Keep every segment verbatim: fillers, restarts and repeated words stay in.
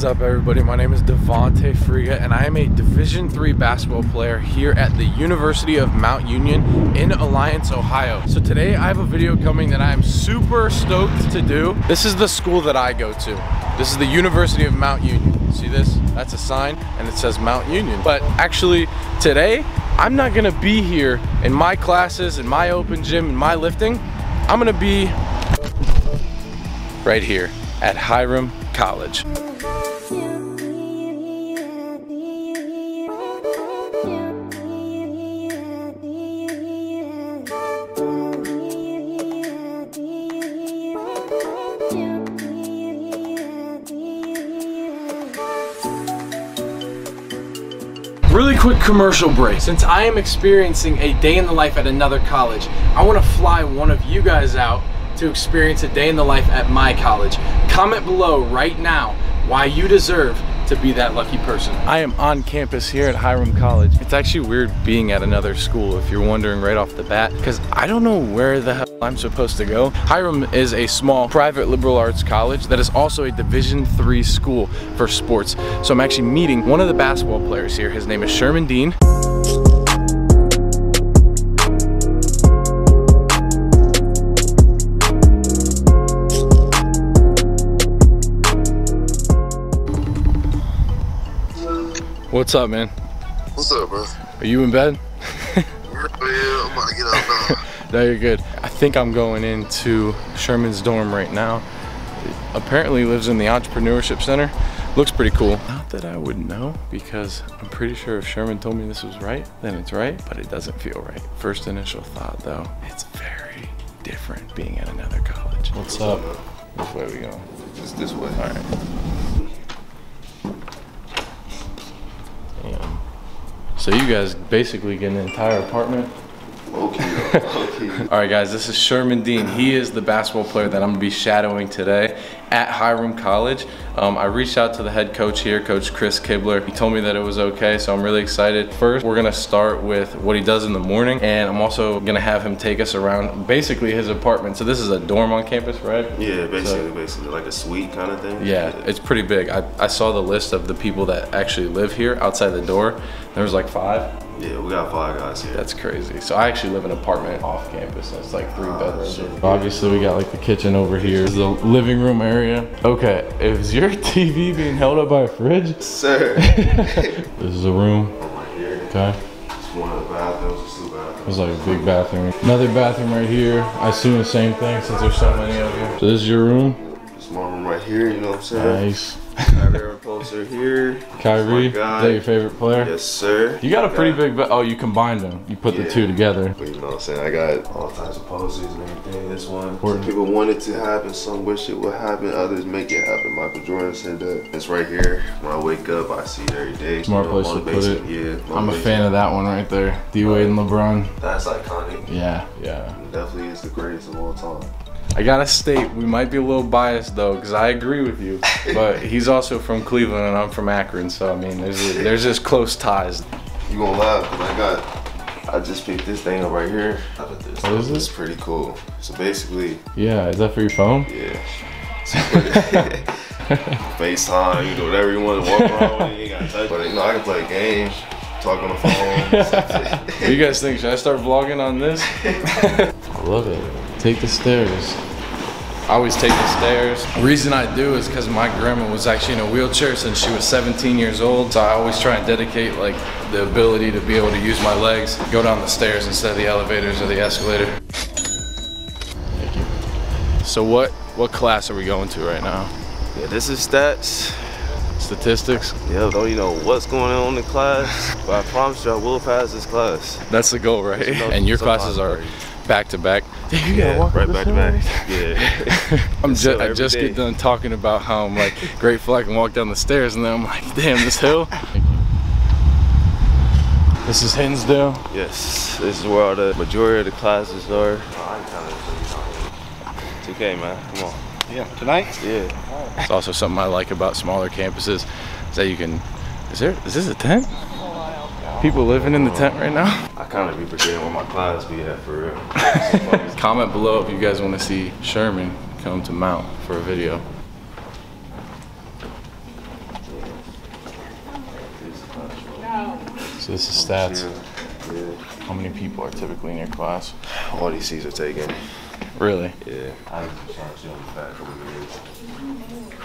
is up, everybody? My name is D'Vontay Friga, and I am a Division three basketball player here at the University of Mount Union in Alliance, Ohio. So today I have a video coming that I am super stoked to do. This is the school that I go to. This is the University of Mount Union. See this? That's a sign, and it says Mount Union. But actually, today, I'm not gonna be here in my classes, in my open gym, in my lifting. I'm gonna be right here at Hiram College. Really quick commercial break. Since I am experiencing a day in the life at another college, I want to fly one of you guys out to experience a day in the life at my college. Comment below right now why you deserve to be that lucky person. I am on campus here at Hiram College. It's actually weird being at another school, if you're wondering right off the bat, because I don't know where the hell I'm supposed to go. Hiram is a small private liberal arts college that is also a Division three school for sports. So I'm actually meeting one of the basketball players here. His name is Sherman Dean. What's up, man? What's up, bro? Are you in bed? Yeah, I'm about to get out now. No, you're good. I think I'm going into Sherman's dorm right now. Apparently lives in the Entrepreneurship Center. Looks pretty cool. Not that I would know, because I'm pretty sure if Sherman told me this was right, then it's right, but it doesn't feel right. First initial thought, though, it's very different being at another college. What's, What's up? up? Which way we going? Just this way. All right. So you guys basically get an entire apartment. Okay. Okay. All right, guys, this is Sherman Dean. He is the basketball player that I'm gonna be shadowing today at Hiram College. Um, I reached out to the head coach here, Coach Chris Kibler. He told me that it was okay, so I'm really excited. First, we're gonna start with what he does in the morning, and I'm also gonna have him take us around basically his apartment. So this is a dorm on campus, right? Yeah, basically, so, basically like a suite kind of thing. Yeah, yeah. It's pretty big. I, I saw the list of the people that actually live here outside the door. There was like five. Yeah, we got five guys here. That's crazy. So I actually live in an apartment off campus. That's like three bedrooms. Uh, Obviously, we got like the kitchen over here. This is the living room area. Okay, is your T V being held up by a fridge? Sir. This is a room. Right here. Okay. It's one of the bathrooms, two bathrooms. It's like a big bathroom. Another bathroom right here. I assume the same thing since there's so many of you. So this is your room? This is my room right here, you know what I'm saying? Nice. Kyrie closer here. Kyrie, is that your favorite player? Yes, sir. You got a pretty got, big, oh, you combined them. You put yeah, the two together. But you know what I'm saying? I got all types of poses and everything. This one, some people want it to happen. Some wish it would happen. Others make it happen. Michael Jordan said that. It's right here. When I wake up, I see it every day. Smart you know, place to put it. Yeah, I'm a fan of that one right there. D Wade and LeBron. That's iconic. Yeah, yeah. It definitely is the greatest of all time. I gotta state, we might be a little biased though, because I agree with you, but he's also from Cleveland and I'm from Akron, so I mean, there's, there's just close ties. You gonna laugh, because I got, I just picked this thing up right here. This. What is this? It's pretty cool. So basically. Yeah, is that for your phone? Yeah. FaceTime, you know, whatever you want to walk around with, you ain't gotta touch it. But you know, I can play games, talk on the phone. What do you guys think, should I start vlogging on this? I love it. Take the stairs. I always take the stairs. The reason I do is because my grandma was actually in a wheelchair since she was seventeen years old. So I always try and dedicate like the ability to be able to use my legs, go down the stairs instead of the elevators or the escalator. Thank you. So what, what class are we going to right now? Yeah, this is stats. Statistics. Yeah, don't you know what's going on in the class, but I promise you I will pass this class. That's the goal, right? You know, and your classes are back to back. Dude, yeah, right back to back. Yeah. I'm just, so I just day. get done talking about how I'm like grateful I can walk down the stairs, and then I'm like, damn, this hill. This is Hinsdale. Yes, this is where all the majority of the classes are. It's okay, man. Come on. Yeah, tonight? Yeah. It's also something I like about smaller campuses is that you can, is there, is this a tent? People living in the tent right now? I kind of be forgetting where my clients be at for real. Comment below if you guys want to see Sherman come to Mount for a video. So this is stats. Yeah. Yeah. How many people are typically in your class? All these C's are taken. Really? Yeah.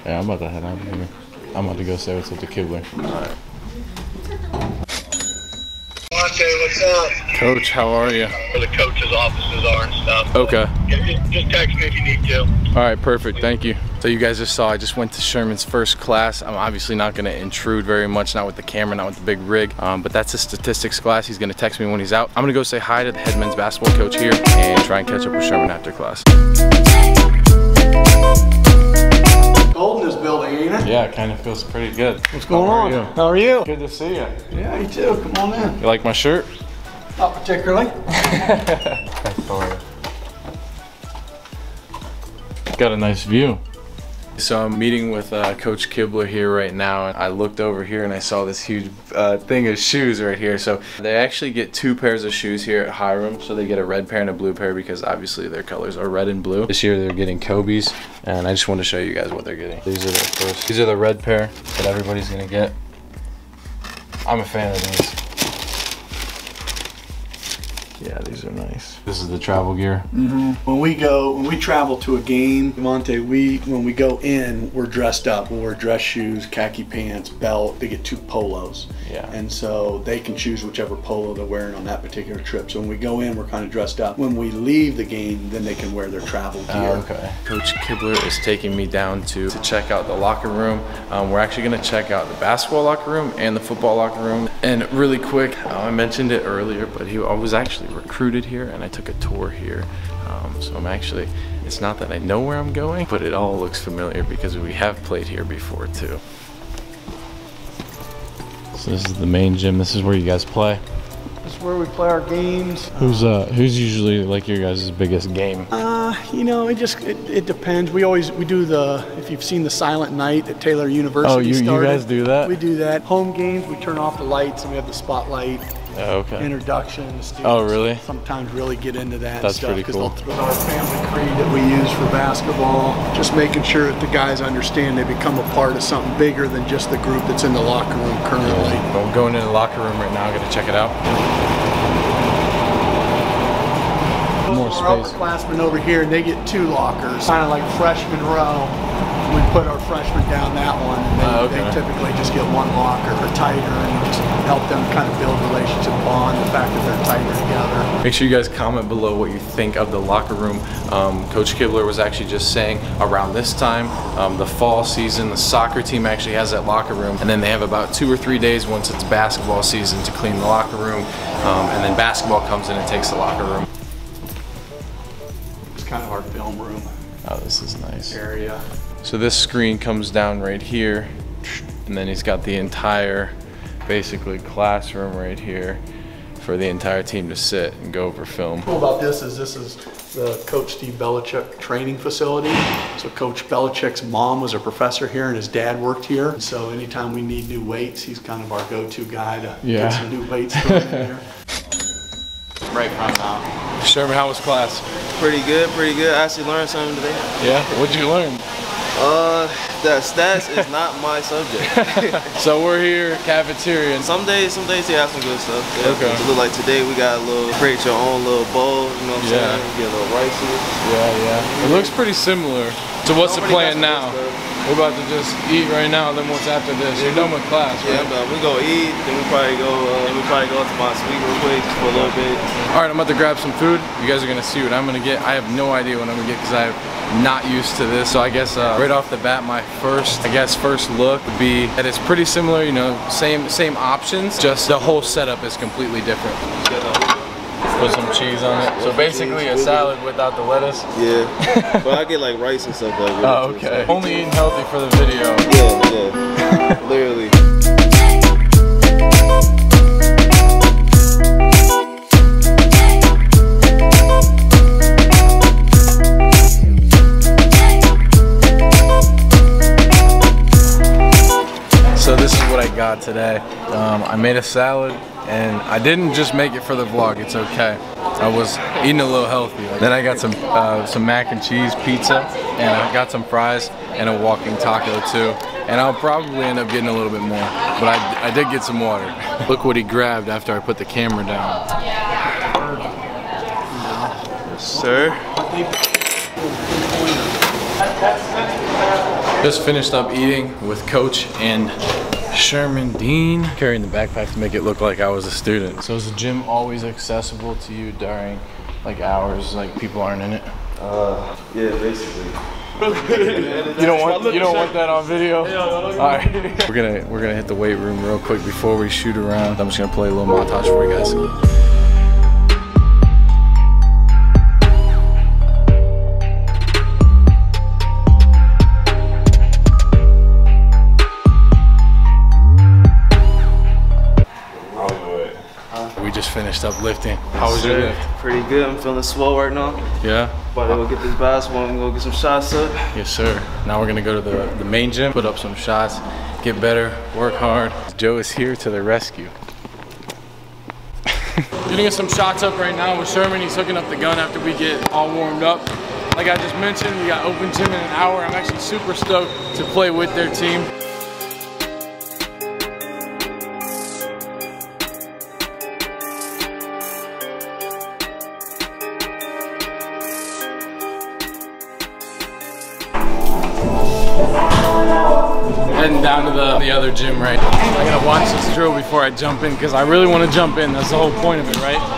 Yeah, I'm about to head out here. I'm about to go say what's up to Kibler. All right. What's up? Coach, how are you? Where the coaches' offices are and stuff. Okay. Just, just text me if you need to. All right, perfect. Thank you. So you guys just saw, I just went to Sherman's first class. I'm obviously not going to intrude very much, not with the camera, not with the big rig, um, but that's his statistics class. He's going to text me when he's out. I'm going to go say hi to the head men's basketball coach here and try and catch up with Sherman after class. Cold in this building, ain't it? Yeah, it kind of feels pretty good. What's going on? How are you? How are you? Good to see you. Yeah, you too. Come on in. You like my shirt? Not particularly. Thanks for it. Got a nice view. So I'm meeting with uh, Coach Kibler here right now, and I looked over here and I saw this huge uh, thing of shoes right here. So they actually get two pairs of shoes here at Hiram. So they get a red pair and a blue pair because obviously their colors are red and blue. This year they're getting Kobe's, and I just want to show you guys what they're getting. These are the first. These are the red pair that everybody's gonna get. I'm a fan of these. Yeah, these are nice. This is the travel gear. Mm-hmm. When we go, when we travel to a game, D'Vontay, we when we go in, we're dressed up. We'll wear dress shoes, khaki pants, belt. They get two polos. Yeah. And so they can choose whichever polo they're wearing on that particular trip. So when we go in, we're kind of dressed up. When we leave the game, then they can wear their travel gear. Oh, okay. Coach Kibler is taking me down to, to check out the locker room. Um, we're actually going to check out the basketball locker room and the football locker room. And really quick, uh, I mentioned it earlier, but he I was actually recruited here and I took a tour here, um, so I'm actually, it's not that I know where I'm going, but it all looks familiar because we have played here before too. So this is the main gym. This is where you guys play. This is where we play our games. Who's uh who's usually like your guys' biggest game? Uh you know, it just it, it depends. We always we do the, if you've seen the silent night at Taylor University. Oh, you, started, you guys do that? We do that. Home games, we turn off the lights and we have the spotlight. Oh, okay. Introduction. Oh, really? Sometimes really get into that. That's stuff, pretty cool. Because they'll throw our family creed that we use for basketball, just making sure that the guys understand they become a part of something bigger than just the group that's in the locker room currently. Yeah. Well, I'm going into the locker room right now. I'm going to check it out. More space. Our upperclassmen over here, and they get two lockers, kind of like freshman row. We put our freshmen down that one, and they, oh, okay. they typically just get one locker or tighter, and just help them kind of build relationship bond, the fact that they're tighter together. Make sure you guys comment below what you think of the locker room. Um, Coach Kibler was actually just saying around this time, um, the fall season, the soccer team actually has that locker room, and then they have about two or three days once it's basketball season to clean the locker room, um, and then basketball comes in and takes the locker room. It's kind of our film room. Oh, this is nice. Area. So this screen comes down right here, and then he's got the entire, basically, classroom right here for the entire team to sit and go over film. Cool about this is this is the Coach Steve Belichick training facility. So Coach Belichick's mom was a professor here, and his dad worked here. And so anytime we need new weights, he's kind of our go-to guy to yeah. get some new weights going in there. Right from now. Sherman, how was class? Pretty good, pretty good. I actually learned something today. Yeah? What'd you learn? Uh, that stats is not my subject. So we're here, cafeteria. Some days, some days they have some good stuff. Yeah. Okay. So look, like today we got a little, create your own little bowl, you know what I'm yeah. saying? Get a little rice in it. Yeah, yeah. It looks pretty similar to what's Nobody the plan now. We're about to just eat right now, then what's after this? Yeah. You're done with class, right? Yeah, but we go eat, then we probably go uh, we probably go to my suite real quick for a little bit. All right, I'm about to grab some food. You guys are gonna see what I'm gonna get. I have no idea what I'm gonna get because I'm not used to this. So I guess uh, right off the bat, my first, I guess first look would be that it's pretty similar, you know, same same options, just the whole setup is completely different. Put some cheese on it. So basically a salad without the lettuce. Yeah. But I get like rice and stuff like that. Oh, okay. Only eating healthy for the video. Yeah, yeah. Literally. So this is what I got today. Um, I made a salad, and I didn't just make it for the vlog. It's okay. I was eating a little healthy. Then I got some uh, some mac and cheese pizza, and I got some fries and a walking taco too. And I'll probably end up getting a little bit more, but I, I did get some water. Look what he grabbed after I put the camera down. Yes, sir. Just finished up eating with Coach and Sherman Dean, carrying the backpack to make it look like I was a student. So is the gym always accessible to you during like hours, like people aren't in it? Uh, yeah, basically. You don't want you don't want that on video. All right, we're gonna we're gonna hit the weight room real quick before we shoot around. I'm just gonna play a little montage for you guys. Just finished up lifting. How was your lift? Pretty good. I'm feeling swole right now. Yeah. But we'll get this basketball and go get some shots up. Yes, sir. Now we're gonna go to the the main gym, put up some shots, get better, work hard. Joe is here to the rescue. We're gonna get some shots up right now with Sherman. He's hooking up the gun after we get all warmed up. Like I just mentioned, we got open gym in an hour. I'm actually super stoked to play with their team. Heading down to the, the other gym right now. I'm gonna watch this drill before I jump in because I really want to jump in. That's the whole point of it, right?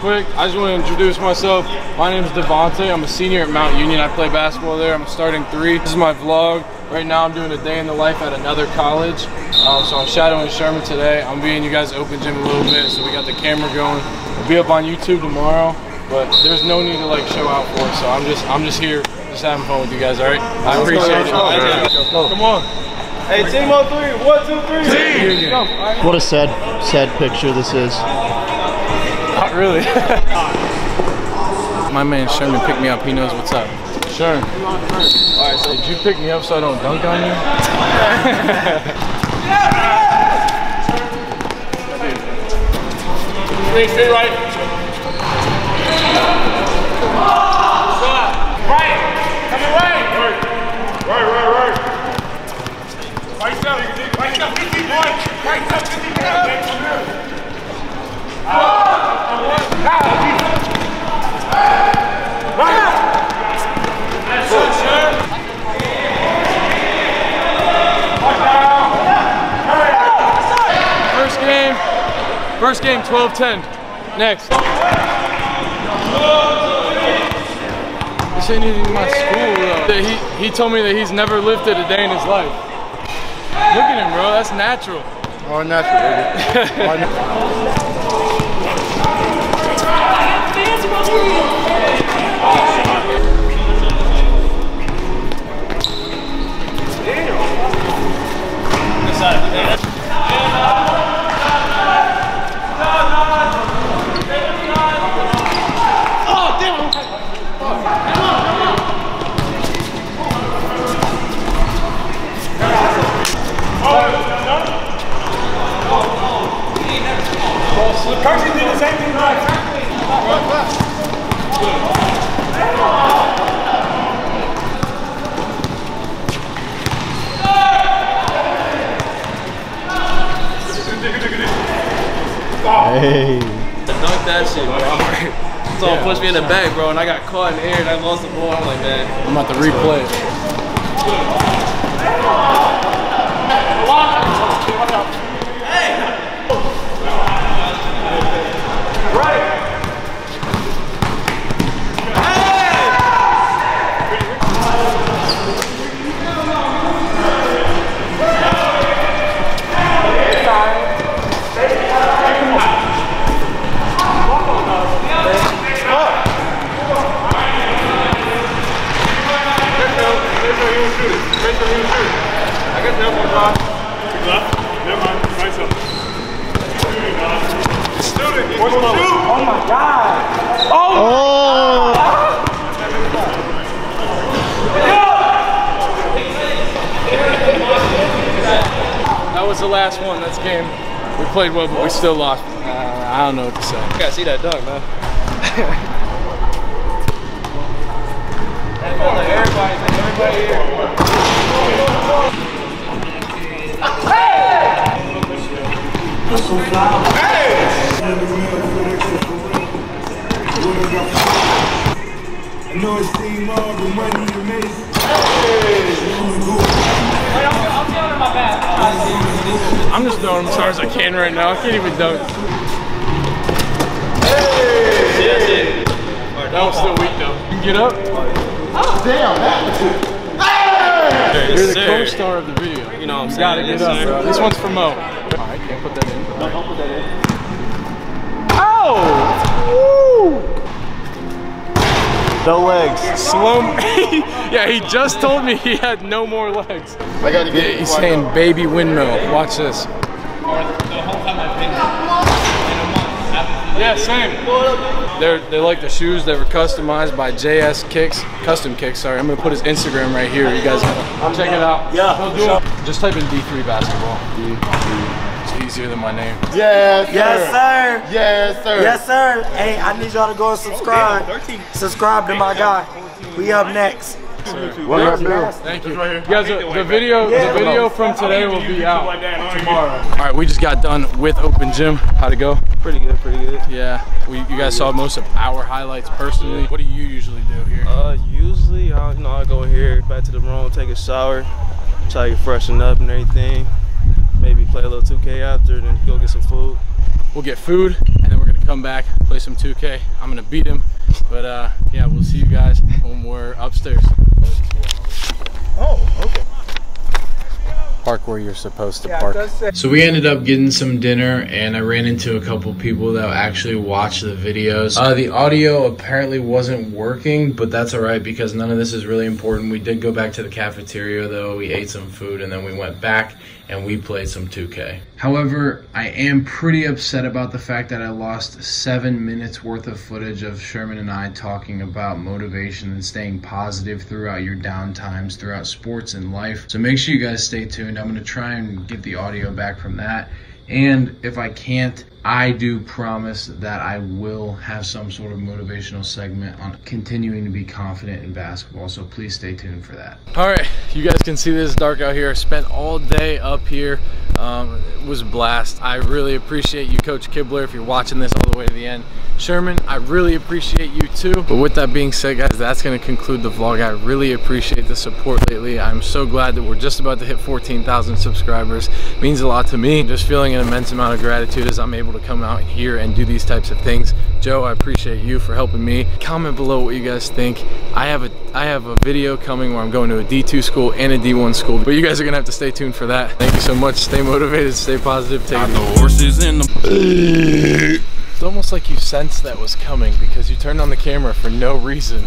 Quick, I just want to introduce myself. My name is D'Vontay. I'm a senior at Mount Union. I play basketball there. I'm starting three. This is my vlog. Right now I'm doing a day in the life at another college. Um, so I'm shadowing Sherman today. I'm being you guys open gym a little bit, so we got the camera going. We'll be up on YouTube tomorrow, but there's no need to like show out for it. So I'm just I'm just here just having fun with you guys, alright? I appreciate it. Come on. Hey, team on three. One, two, three. Team. What a sad, sad picture this is. Not really. My man Sherman picked me up. He knows what's up. Sherman. All right, so did you pick me up so I don't dunk on you? Three, three, right. Right. Come away. Right, right, right, right. Right up, right up, fifty-one. Right up, fifty-one. Ah. First game, first game, twelve ten. Next. This ain't even my school, though. He, he told me that he's never lifted a day in his life. Look at him, bro. That's natural. Oh, natural, baby. Hey. Dunk that shit, bro. So it pushed me in the back, bro, and I got caught in the air and I lost the ball. I'm like, man. I'm about to replay it. Right. Hey. the last one. That's the game we played well, but we still lost. Uh, I don't know what to say. You gotta see that dunk, man. Hey! Hey! I know it seems all the money you made. Hey! I'm just throwing them as hard as I can right now. I can't even dunk. Hey! That was still weak though. You can get up. Oh, damn, that was it. Hey! You're the co-star of the video. You know what I'm saying? Gotta get up, bro. This one's for Mo. Alright, can't put that in. No, don't put that in. Oh! Woo! No legs. Slow. Yeah, he just told me he had no more legs. I gotta get it. He's saying up. Baby windmill. Watch this. Yeah, same. They're they like the shoes that were customized by J S Kicks, custom kicks. Sorry, I'm gonna put his Instagram right here. You guys, I'm check it out. Yeah. Just type in D three basketball. D three. Easier than my name. Yes, sir. Yes, sir. Yes, sir. Yes, sir. Hey, I need y'all to go and subscribe. Oh, damn, subscribe to my guy. We up next. What up, thank you. Right here. You guys, the, the video, yeah. the video from today will be out tomorrow. All right, we just got done with open gym. How'd it go? Pretty good, pretty good. Yeah. We, you guys saw most of our highlights personally. What do you usually do here? Uh, usually, I, you know, I go here, back to the room, take a shower, try to freshen up and everything. Maybe play a little two K after, then go get some food. We'll get food, and then we're gonna come back, play some two K. I'm gonna beat him, but uh, yeah, we'll see you guys when we're upstairs. Oh, okay. Park where you're supposed to yeah, park. So we ended up getting some dinner, and I ran into a couple people that actually watched the videos. Uh, the audio apparently wasn't working, but that's all right because none of this is really important. We did go back to the cafeteria though. We ate some food, and then we went back and we played some two K. However, I am pretty upset about the fact that I lost seven minutes worth of footage of Sherman and I talking about motivation and staying positive throughout your down times, throughout sports and life. So make sure you guys stay tuned. I'm gonna try and get the audio back from that. And if I can't, I do promise that I will have some sort of motivational segment on continuing to be confident in basketball, so please stay tuned for that. All right, you guys can see this is dark out here. I spent all day up here. Um, it was a blast. I really appreciate you, Coach Kibler, if you're watching this all the way to the end. Sherman, I really appreciate you too. But with that being said, guys, that's going to conclude the vlog. I really appreciate the support lately. I'm so glad that we're just about to hit fourteen thousand subscribers. It means a lot to me. Just feeling an immense amount of gratitude as I'm able to come out here and do these types of things. Joe, I appreciate you for helping me. Comment below what you guys think. I have a I have a video coming where I'm going to a D two school and a D one school, but you guys are gonna have to stay tuned for that. Thank you so much. Stay motivated, stay positive, take the horses in the. It's almost like you sensed that was coming because you turned on the camera for no reason.